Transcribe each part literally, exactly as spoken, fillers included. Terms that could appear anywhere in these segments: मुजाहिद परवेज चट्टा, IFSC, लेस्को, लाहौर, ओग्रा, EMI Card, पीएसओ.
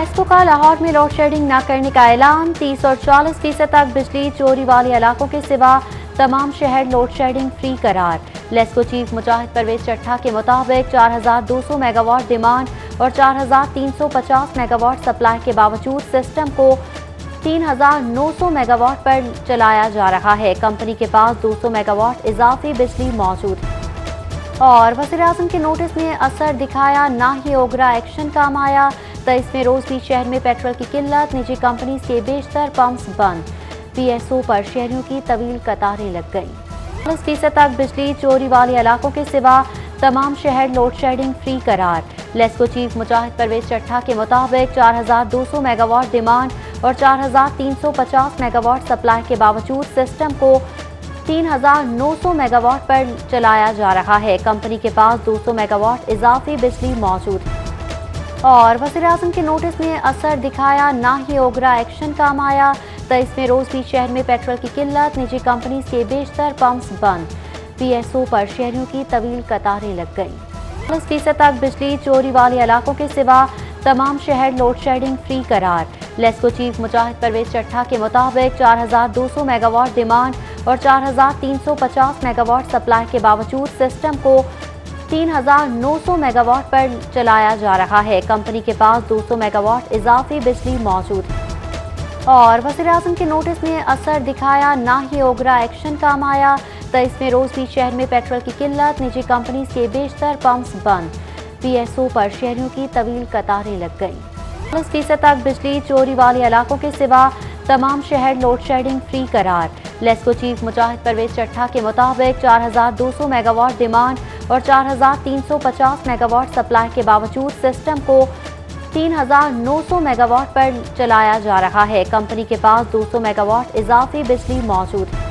लेस्को का लाहौर में load shedding न करने का ऐलान। तीस और चालीस फीसद तक बिजली चोरी वाले इलाकों के सिवा तमाम शहर लोड शेडिंग फ्री करार। लेस्को चीफ मुजाहिद परवेज चट्टा के मुताबिक चार हजार दो सौ मेगावाट डिमांड और चार हजार तीन सौ पचास मेगावाट सप्लाई के बावजूद सिस्टम को तीन हजार नौ सौ मेगावाट पर चलाया जा रहा है। कंपनी के पास दो सौ मेगावाट इजाफी बिजली मौजूद है। और वज़ीर-ए-आज़म के नोटिस ने असर दिखाया, ना ही ओग्रा एक्शन काम आया। तेईसवें रोज भी शहर में पेट्रोल की किल्लत, निजी कंपनी के बेशतर पंप्स बंद। पीएसओ पर शहरियों की तवील कतारें लग गईं। चालीस फीसद तक बिजली चोरी वाले इलाकों के सिवा तमाम शहर लोड शेडिंग फ्री करार। लेस्को चीफ मुजाहिद परवेज चट्टा के मुताबिक चार हजार दो सौ मेगावाट डिमांड और चार हजार तीन सौ पचास मेगावाट सप्लाई के बावजूद सिस्टम को तीन हजार नौ सौ मेगावाट पर चलाया जा रहा है। कंपनी के पास दो सौ मेगावाट इजाफी बिजली मौजूद है। और वज़ीर-ए-आज़म के नोटिस ने असर दिखाया, ना ही ओग्रा एक्शन काम आया। तेईसवें रोज भी शहर में पेट्रोल की किल्लत, निजी कंपनी के बेशतर पंप्स बंद। पीएसओ पर शहरियों की तवील कतारें लग गईं। चालीस फीसद तक बिजली चोरी वाले इलाकों के सिवा तमाम शहर लोड शेडिंग फ्री करार। लेस्को चीफ मुजाहिद परवेज चट्टा के मुताबिक चार हजार दो सौ मेगावाट डिमांड और चार हजार तीन सौ पचास मेगावाट सप्लाई के बावजूद सिस्टम को तीन हजार नौ सौ मेगावाट पर चलाया जा रहा है। कंपनी के पास दो सौ मेगावाट इजाफी बिजली मौजूद है। और वज़ीर-ए-आज़म के नोटिस ने असर दिखाया, ना ही ओग्रा एक्शन काम आया। तेईसवें रोज भी शहर में पेट्रोल की किल्लत, निजी कंपनी के बेशतर पंप्स बंद। पीएसओ पर शहरियों की तवील कतारें लग गईं। चालीस फीसद तक बिजली चोरी वाले इलाकों के सिवा तमाम शहर लोड शेडिंग फ्री करार। लेस्को चीफ मुजाहिद परवेज चट्टा के मुताबिक चार हजार दो सौ मेगावाट डिमांड और चार हजार तीन सौ पचास मेगावाट सप्लाई के बावजूद सिस्टम को तीन हजार नौ सौ मेगावाट पर चलाया जा रहा है। कंपनी के पास दो सौ मेगावाट इजाफी बिजली मौजूद है।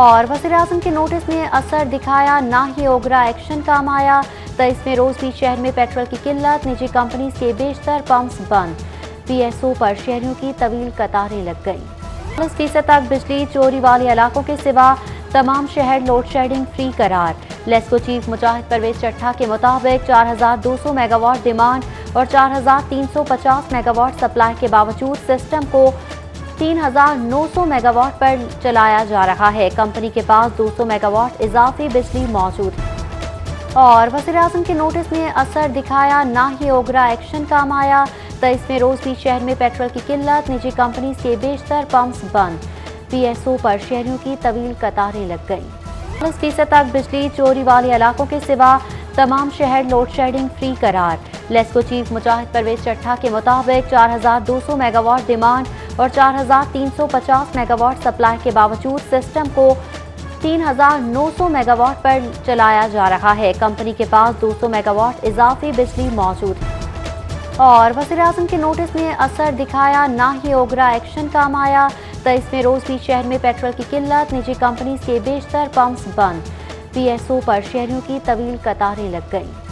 और वज़ीर-ए-आज़म के नोटिस ने असर दिखाया, ना ही ओग्रा एक्शन काम आया। तेईसवें रोज भी शहर में पेट्रोल की किल्लत, निजी कंपनी के बेशतर पंप्स बंद। पीएसओ पर शहरियों की तवील कतारें लग गईं। चालीस फीसद तक बिजली चोरी वाले इलाकों के सिवा तमाम शहर लोड शेडिंग फ्री करार। लेस्को चीफ मुजाहिद परवेज चट्टा के मुताबिक चार हजार दो सौ मेगावाट डिमांड और चार हजार तीन सौ पचास मेगावाट सप्लाई के बावजूद सिस्टम को तीन हजार नौ सौ मेगावाट पर चलाया जा रहा है। कंपनी के पास दो सौ मेगावाट इजाफी बिजली मौजूद है। और वज़ीर-ए-आज़म के नोटिस ने असर दिखाया, ना ही ओग्रा एक्शन काम आया। तेईसवें रोज भी शहर में पेट्रोल की किल्लत, निजी कंपनी के बेशतर पंप्स बंद। पीएसओ पर शहरियों की तवील कतारें लग गईं। चालीस फीसद तक बिजली चोरी वाले इलाकों के सिवा तमाम शहर लोड शेडिंग फ्री करार। लेस्को चीफ मुजाहिद परवेज चट्टा के मुताबिक चार हजार दो सौ मेगावाट डिमांड और चार हजार तीन सौ पचास मेगावाट सप्लाई के बावजूद सिस्टम को तीन हजार नौ सौ मेगावाट पर चलाया जा रहा है। कंपनी के पास दो सौ मेगावाट इजाफी बिजली मौजूद है। और वज़ीर-ए-आज़म के नोटिस ने असर दिखाया, ना ही ओग्रा एक्शन काम आया। तेईसवें रोज भी शहर में पेट्रोल की किल्लत, निजी कंपनी के बेशतर पंप्स बंद। पीएसओ पर शहरियों की तवील कतारें लग गईं।